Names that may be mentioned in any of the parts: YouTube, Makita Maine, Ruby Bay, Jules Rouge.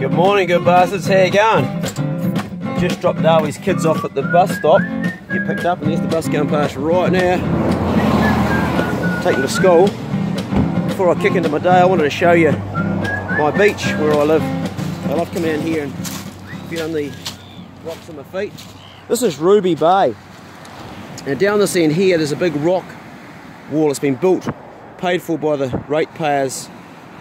Good morning, good bastards. How you going? Just dropped Darwin's kids off at the bus stop. Get picked up, and there's the bus going past right now. Take them to school. Before I kick into my day, I wanted to show you my beach where I live. I love coming down here and feeling the rocks on my feet. This is Ruby Bay. Now down this end here, there's a big rock wall that's been built, paid for by the ratepayers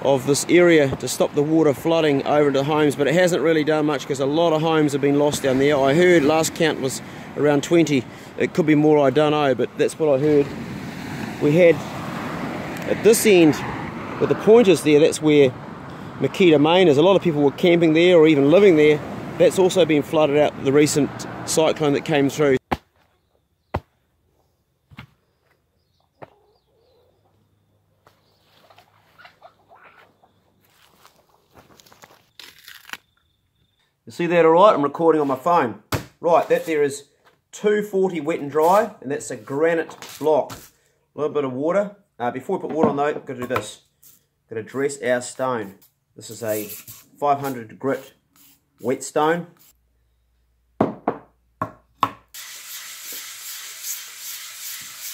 of this area to stop the water flooding over into the homes, but it hasn't really done much because a lot of homes have been lost down there. I heard last count was around 20. It could be more, I don't know, but that's what I heard. We had at this end with the pointers there, that's where Makita Maine is. A lot of people were camping there or even living there. That's also been flooded out with the recent cyclone that came through. You see that all right? I'm recording on my phone. Right, that there is 240 wet and dry, and that's a granite block. A little bit of water. Before we put water on though, I've got to do this. Got to dress our stone. This is a 500 grit whetstone. What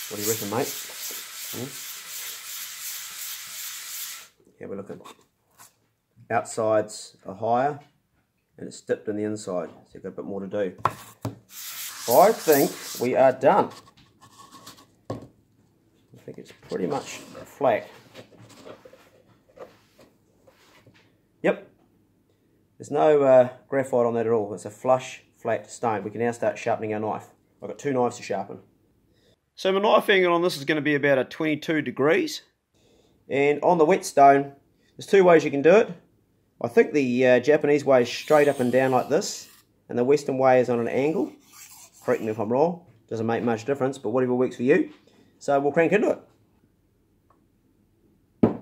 do you reckon, mate? How are we looking? Outsides are higher, and it's dipped in the inside, so you've got a bit more to do. I think we are done. I think it's pretty much flat. Yep, there's no graphite on that at all. It's a flush, flat stone. We can now start sharpening our knife. I've got two knives to sharpen. So my knife angle on this is going to be about a 22 degrees. And on the whetstone, there's two ways you can do it. I think the Japanese way is straight up and down like this, and the Western way is on an angle. Correct me if I'm wrong, doesn't make much difference, but whatever works for you. So we'll crank into it.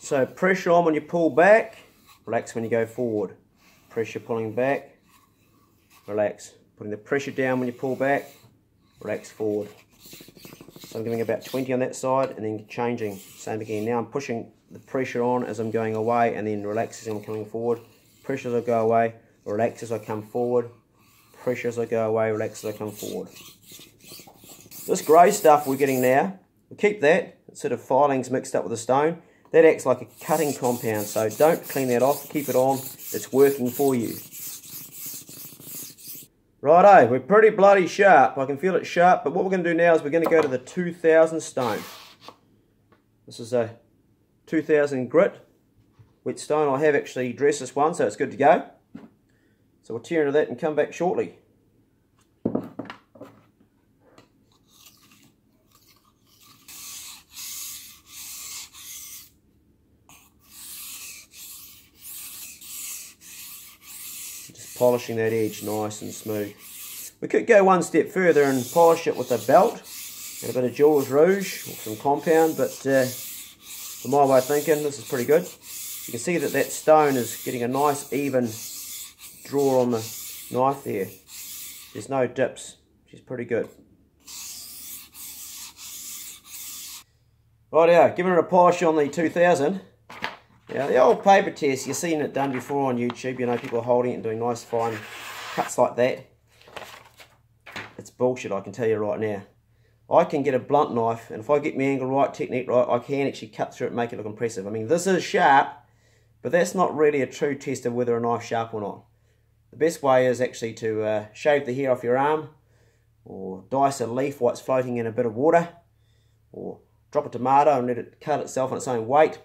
So pressure on when you pull back, relax when you go forward. Pressure pulling back, relax. Putting the pressure down when you pull back, relax forward. So I'm giving about 20 on that side and then changing, same again. Now I'm pushing the pressure on as I'm going away and then relax as I'm coming forward. Pressure as I go away, relax as I come forward. Pressure as I go away, relax as I come forward. This grey stuff we're getting now, we keep that, it's sort of filings mixed up with the stone. That acts like a cutting compound, so don't clean that off, keep it on, it's working for you. Righto, we're pretty bloody sharp. I can feel it sharp, but what we're going to do now is we're going to go to the 2000 stone. This is a 2000 grit whetstone. I have actually dressed this one, so it's good to go. So we'll tear into that and come back shortly. Polishing that edge nice and smooth. We could go one step further and polish it with a belt and a bit of Jules Rouge or some compound, but for my way of thinking, this is pretty good. You can see that that stone is getting a nice even draw on the knife there. There's no dips, which is pretty good. Rightio, giving it a polish on the 2000. Now the old paper test, you've seen it done before on YouTube, you know, people holding it and doing nice fine cuts like that. It's bullshit, I can tell you right now. I can get a blunt knife, and if I get my angle right, technique right, I can actually cut through it and make it look impressive. I mean, this is sharp, but that's not really a true test of whether a knife's sharp or not. The best way is actually to shave the hair off your arm, or dice a leaf while it's floating in a bit of water, or drop a tomato and let it cut itself on its own weight.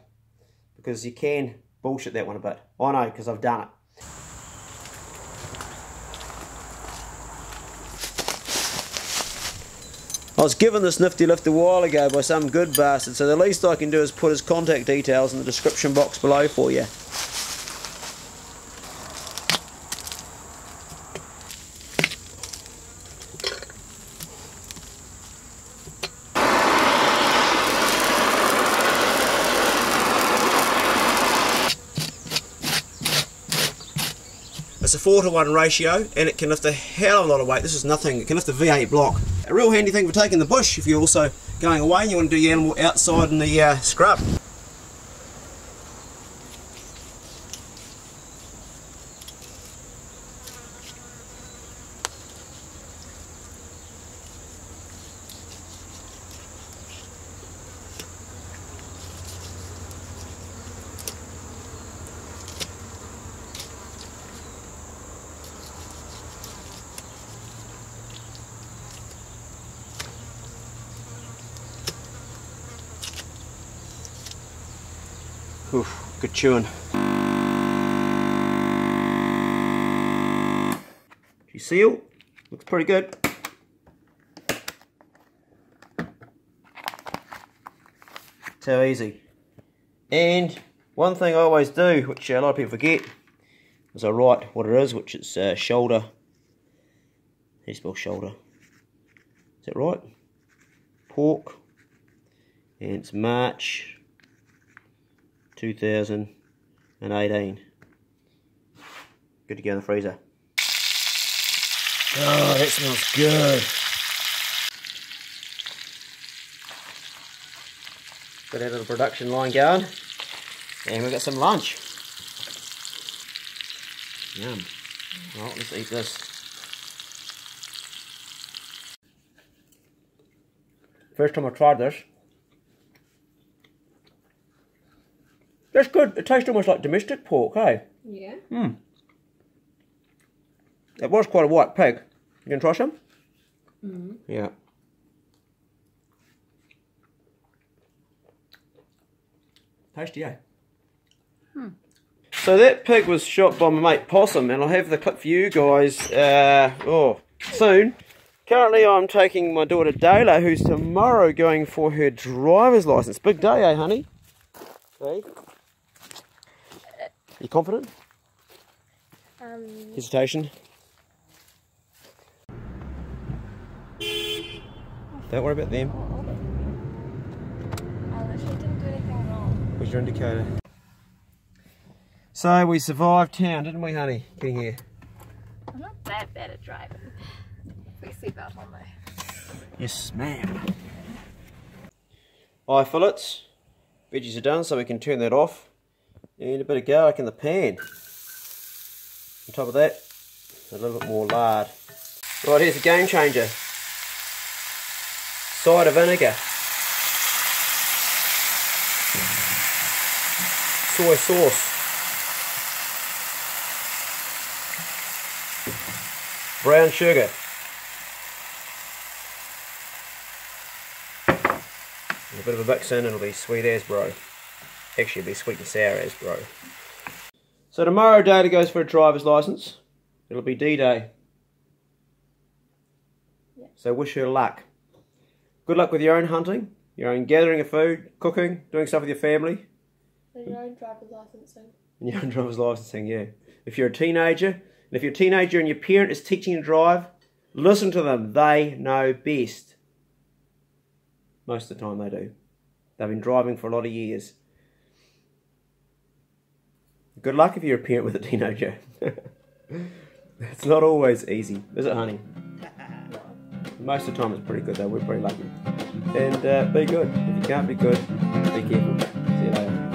Because you can bullshit that one a bit. I know, because I've done it. I was given this nifty lift a while ago by some good bastard, so the least I can do is put his contact details in the description box below for you. It's a 4-to-1 ratio, and it can lift a hell of a lot of weight. This is nothing. It can lift a V8 block. A real handy thing for taking the bush if you also going away and you want to do the animal outside in the scrub. Oof, good chewing. You seal, looks pretty good. So easy. And one thing I always do, which a lot of people forget, is I write what it is, which is shoulder. How do you spell shoulder? Is that right? Pork. And it's March 2018. Good to go in the freezer. Oh, that smells good. Got our little production line going. And we've got some lunch. Yum. Well, let's eat this. First time I tried this. That's good. It tastes almost like domestic pork, eh? Yeah. Mm. It was quite a white pig. You gonna try some? Mm. Yeah. Tasty, eh? Hmm. So that pig was shot by my mate Possum, and I'll have the clip for you guys soon. Currently I'm taking my daughter Dayla, who's tomorrow going for her driver's license. Big day, eh, honey? See? You confident? Hesitation? Don't worry about them. I literally didn't do anything wrong. Where's your indicator? So we survived town, didn't we, honey? Getting here. I'm not that bad at driving. We sleep out on though. Yes, ma'am. Eye fillets. Veggies are done, so we can turn that off. And a bit of garlic in the pan. On top of that, a little bit more lard. Right, here's a game changer. Cider vinegar. Soy sauce. Brown sugar. And a bit of a mix in, it'll be sweet as bro. Actually, it'll be sweet and sour as bro. So tomorrow Dayla goes for a driver's licence. It'll be D-Day. Yeah. So wish her luck. Good luck with your own hunting, your own gathering of food, cooking, doing stuff with your family. And your own driver's licensing. And your own driver's licensing, yeah. If you're a teenager, and if you're a teenager and your parent is teaching you to drive, listen to them, they know best. Most of the time they do. They've been driving for a lot of years. Good luck if you're a parent with a teenager. It's not always easy, is it, honey? Most of the time it's pretty good though, we're pretty lucky. And be good. If you can't be good, be careful. See you later.